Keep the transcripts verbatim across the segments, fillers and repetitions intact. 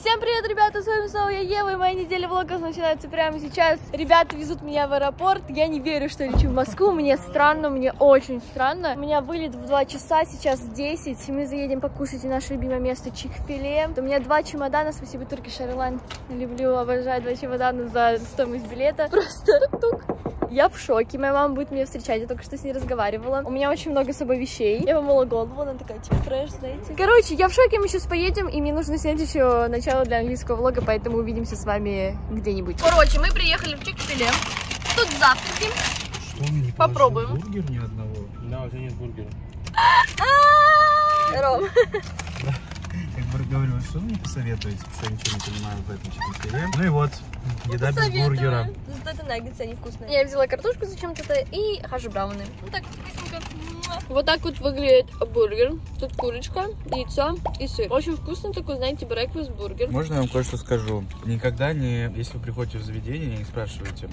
Всем привет, ребята, с вами снова я, Ева, и моя неделя влогов начинается прямо сейчас. Ребята везут меня в аэропорт, я не верю, что лечу в Москву, мне странно, мне очень странно. У меня вылет в два часа, сейчас десять, мы заедем покушать в наше любимое место Чик-фил-Эй. У меня два чемодана, спасибо Turkish Airlines, люблю, обожаю два чемодана за стоимость билета. Просто тук. Я в шоке, моя мама будет меня встречать, я только что с ней разговаривала. У меня очень много с собой вещей. Я помыла голову, она такая, типа, трэш, знаете. Короче, я в шоке, мы сейчас поедем, и мне нужно снять еще начало для английского влога, поэтому увидимся с вами где-нибудь. Короче, мы приехали в Чик-фил-Эй, тут завтраки. Что, не попробуем. Бургер ни одного? Да, у тебя нет бургера. Ром. Как бы говорю, что вы мне посоветуете, потому что я ничего не понимаю в этом Чик-фил-Эй. Ну и вот. Еда без бургера. Зато это наггетсы, они вкусные. Я взяла картошку зачем-то и хаш-брауны. Вот так вкусненько. Вот так вот выглядит бургер. Тут курочка, яйцо и сыр. Очень вкусный такой, знаете, брекфаст бургер. Можно я вам кое-что скажу? Никогда не, если вы приходите в заведение, не спрашивайте.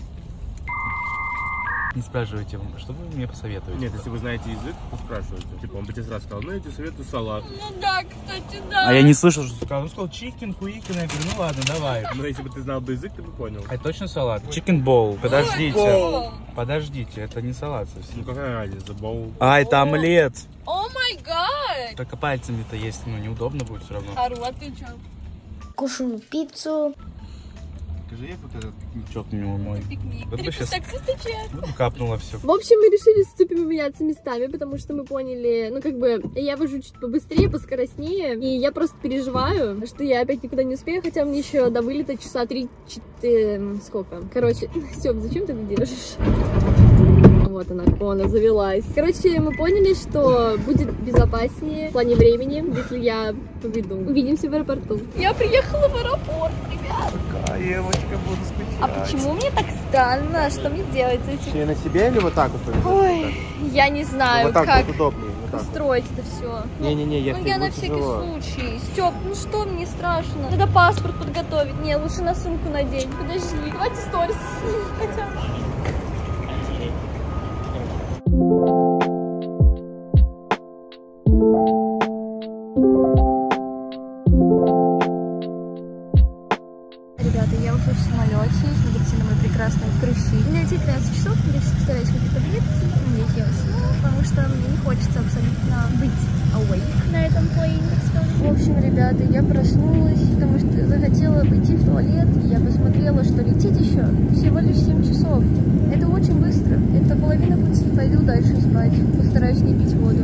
Не спрашивайте, что вы мне посоветуете? Нет, если вы знаете язык, то спрашивайте. Типа, он бы тебе сразу сказал, ну я тебе советую салат. Ну да, кстати, да. А я не слышал, что сказал. Он сказал, чикен, хуикен, я говорю, ну ладно, давай. Ну если бы ты знал бы язык, ты бы понял. Это точно салат? Чикен боул. Подождите. Подождите, это не салат совсем. Ну какая разница, боул. А, это омлет. О май гад. Только пальцами-то есть, ну неудобно будет все равно. Ару, а ты чё? Кушаю пиццу. Скажи, я вот этот пикничок не умой. Пикник. Вот сейчас... ну, капнуло все. В общем, мы решили с Цупи поменяться местами, потому что мы поняли, ну как бы, я выжу чуть побыстрее, поскоростнее, и я просто переживаю, что я опять никуда не успею, хотя мне еще до вылета часа три-четыре, сколько. Короче, Стёп, зачем ты это держишь? Вот она, она завелась. Короче, мы поняли, что будет безопаснее в плане времени, если я поведу. Увидимся в аэропорту. Я приехала в аэропорт, ребят. Какая Евочка, буду скучать. А почему мне так странно? Что мне делать? Ты на себе или вот так вот? Ой, я не знаю, вот так как вот удобнее, вот так устроить вот это все. Не-не-не, я, ну, я на всякий тяжело. Случай. Стёп, ну что, мне страшно. Надо паспорт подготовить. Не, лучше на сумку надень. Подожди, давайте сторис хотя бы. Ребята, я уже в самолете, смотрите на мои прекрасные крыши. У меня тринадцать часов, я все постараюсь купить таблетки, у меня я усну, потому что мне не хочется абсолютно быть awake на этом плейне. В общем, ребята, я проснулась, потому что захотела пойти в туалет, и я посмотрела, что лететь еще всего лишь семь часов. Это очень быстро, это половина пути. Пойду дальше спать, постараюсь не пить воду.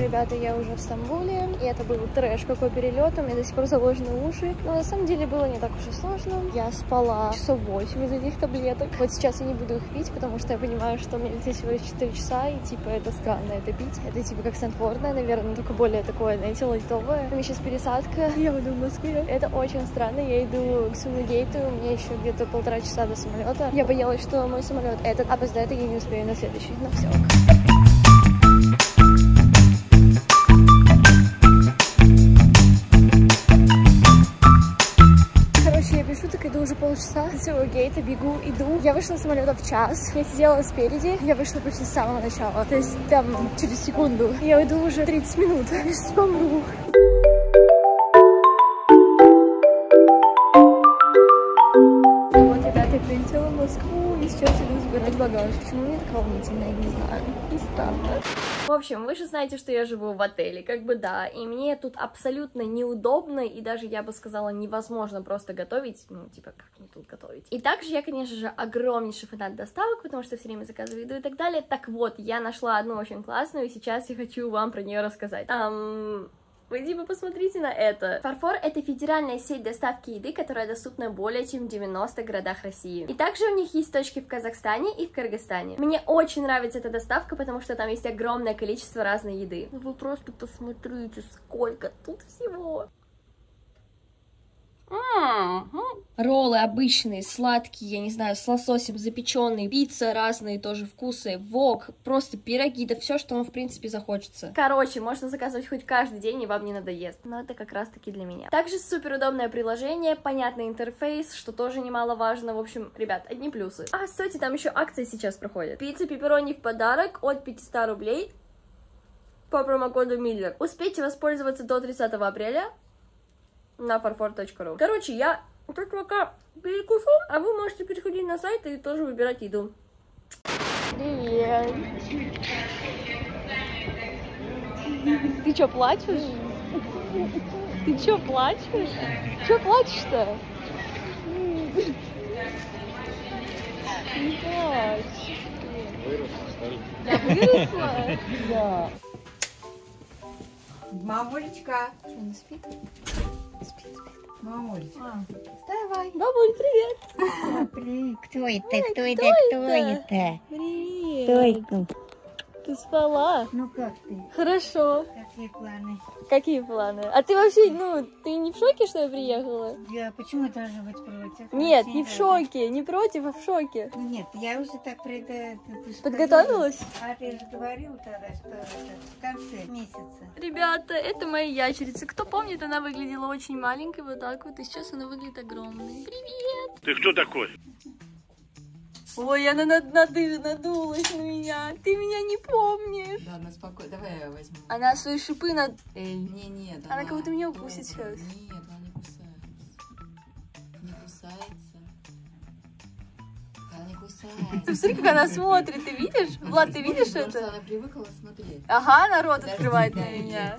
Ребята, я уже в Стамбуле, и это был трэш, какой перелет, у меня до сих пор заложены уши. Но на самом деле было не так уж и сложно. Я спала часов восемь из этих таблеток. Вот сейчас я не буду их пить, потому что я понимаю, что у меня лететь всего лишь четыре часа, и типа это странно это пить. Это типа как снотворное, наверное, только более такое, знаете, лайтовое. У меня сейчас пересадка, я буду в Москве. Это очень странно, я иду к своему гейту, у меня еще где-то полтора часа до самолета. Я боялась, что мой самолет этот опоздает, и я не успею на следующий, но все. Полчаса от своего гейта бегу, иду. Я вышла из самолета в час. Я сидела спереди. Я вышла почти с самого начала. То есть там через секунду. Я иду уже тридцать минут. Я сейчас помру. Прилетела в Москву, и сейчас иду забирать багаж. Почему мне так волнительно, я не знаю. И странно. В общем, вы же знаете, что я живу в отеле, как бы да, и мне тут абсолютно неудобно, и даже, я бы сказала, невозможно просто готовить, ну, типа, как мне тут готовить. И также я, конечно же, огромнейший фанат доставок, потому что все время заказываю еду и так далее. Так вот, я нашла одну очень классную, и сейчас я хочу вам про нее рассказать. Ам... Вы типа посмотрите на это. Фарфор — это федеральная сеть доставки еды, которая доступна более чем в девяноста городах России. И также у них есть точки в Казахстане и в Кыргызстане. Мне очень нравится эта доставка, потому что там есть огромное количество разной еды. Ну вы просто посмотрите, сколько тут всего. Роллы обычные, сладкие, я не знаю, с лососем запеченные, пицца, разные тоже вкусы, вок, просто пироги, да все, что вам в принципе захочется. Короче, можно заказывать хоть каждый день и вам не надоест, но это как раз таки для меня. Также суперудобное приложение, понятный интерфейс, что тоже немаловажно, в общем, ребят, одни плюсы. А, стойте, там еще акция сейчас проходит. Пицца пепперони в подарок от пятисот рублей. по промокоду Миллер. Успейте воспользоваться до тридцатого апреля на фарфор точка ру. Короче, я тут пока перекушу, а вы можете переходить на сайт и тоже выбирать еду. Привет. Ты чё, плачешь? Ты чё, плачешь? Чё плачешь-то? Не плачь. Выросла, старик. Да, выросла? Да. Мамулечка. Что, она спит? Спит, спит. Мамулечка. Вставай. Мамуль, привет. Привет. Кто это? Кто это? Кто это? Привет. Кто это? Ты спала? Ну как ты? Хорошо. Какие планы? Какие планы? А ты вообще, ну, ты не в шоке, что я приехала? Я почему должна быть против? Нет, не в шоке, не против, а в шоке. Нет, я уже так про это... Подготовилась? А ты же говорила тогда, что в конце месяца. Ребята, это моя ящерица. Кто помнит, она выглядела очень маленькой, вот так вот, и сейчас она выглядит огромной. Привет! Ты кто такой? Ой, она над, над, надулась на меня. Ты меня не помнишь. Ладно, спокойно. Давай я возьму. Она свои шипы над... Эй, не, не, давай. Она как будто меня укусит сейчас. Нет, она не кусается. Не кусается. Она не кусается. Ты смотри, как она смотрит, ты видишь? Влад, ты видишь это? Она привыкла смотреть. Ага, она рот открывает на меня.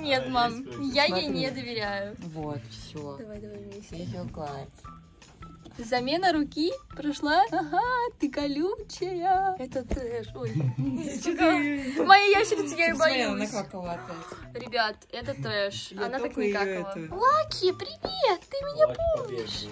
Нет, мам, я ей не доверяю. Вот, все. Давай, давай вместе. Ее гладь. Замена руки прошла. Ага, ты колючая. Это трэш. Ой, моя ящерица, я ее боюсь. Ребят, это трэш. Она так не какала. Лаки, привет, ты меня помнишь?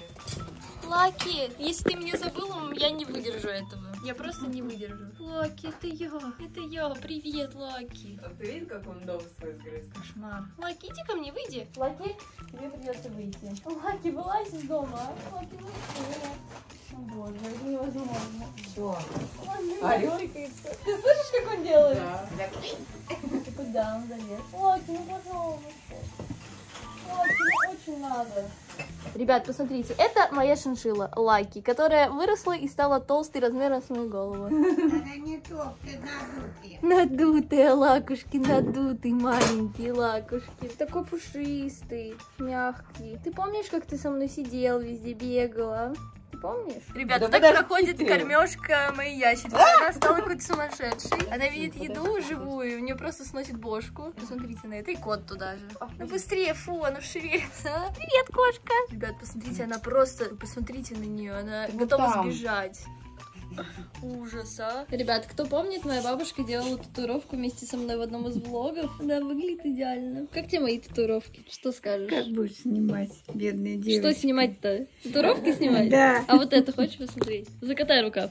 Лаки, если ты меня забыла, я не выдержу этого. Я просто не выдержу. Лаки, это я, это я. Привет, Лаки. А ты видишь, как он дом свой сгрыз? Кошмар. Лаки, иди ко мне, выйди. Лаки, тебе придется выйти. Лаки, вылазь из дома, а? Лаки, вылазь. О боже, это невозможно. Все. Ты слышишь, как он делает? Да. Ты куда он залез? Лаки, ну пожалуйста. Лаки, мне очень надо. Ребят, посмотрите, это моя шиншилла Лаки, которая выросла и стала толстой размером с мою голову. Она не толстая, надутая. Надутые лакушки, надутые маленькие лакушки. Такой пушистый, мягкий. Ты помнишь, как ты со мной сидел, везде бегала? Помнишь? Ребята, да так проходит ты. Кормежка моей ящерицы. А? Она стала какой-то сумасшедшей. Она видит еду живую, у нее просто сносит бошку. Посмотрите на это, и кот туда же. Ну быстрее, фу, она шевелится. Привет, кошка. Ребят, посмотрите, она просто, посмотрите на нее, она ты готова там сбежать. Ужаса. Ребят, кто помнит, моя бабушка делала татуировку вместе со мной в одном из влогов. Она выглядит идеально. Как тебе мои татуировки? Что скажешь? Как будешь снимать, бедные девочки? Что снимать-то? Татуировки снимать? Да. А вот это хочешь посмотреть? Закатай рукав.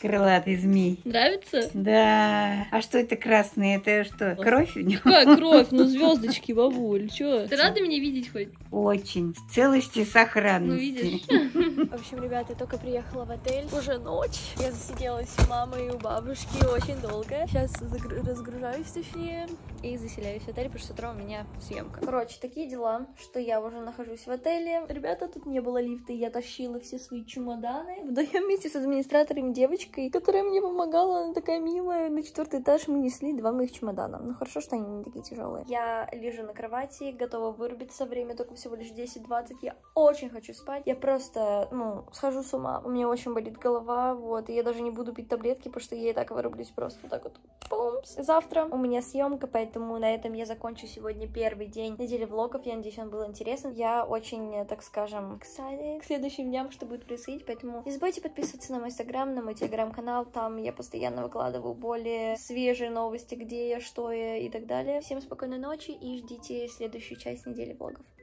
Крылатый змей. Нравится? Да. А что это красный? Это что? Кровь у него? Какая кровь? Ну звездочки, бабуль. Че? Ты рада меня видеть хоть? Очень. В целости и сохранности. Ну видишь? В общем, ребята, я только приехала в отель. Уже ночь. Я засиделась у мамы и у бабушки очень долго. Сейчас разгружаюсь, точнее, и заселяюсь в отель, потому что с утра у меня съемка. Короче, такие дела, что я уже нахожусь в отеле. Ребята, тут не было лифта, я тащила все свои чемоданы. Вдвоем вместе с администратором девочки, которая мне помогала, она такая милая. На четвертый этаж мы несли два моих чемодана. Ну хорошо, что они не такие тяжелые. Я лежу на кровати, готова вырубиться. Время только всего лишь десять-двадцать. Я очень хочу спать. Я просто, ну, схожу с ума. У меня очень болит голова, вот. И я даже не буду пить таблетки, потому что я и так вырублюсь просто вот так вот. Пумс. Завтра у меня съемка, поэтому на этом я закончу сегодня первый день недели влогов. Я надеюсь, он был интересен. Я очень, так скажем, excited к следующим дням, что будет происходить. Поэтому не забывайте подписываться на мой инстаграм, на мой телеграм. Телеграм-канал, там я постоянно выкладываю более свежие новости, где я, что я и так далее. Всем спокойной ночи и ждите следующую часть недели влогов.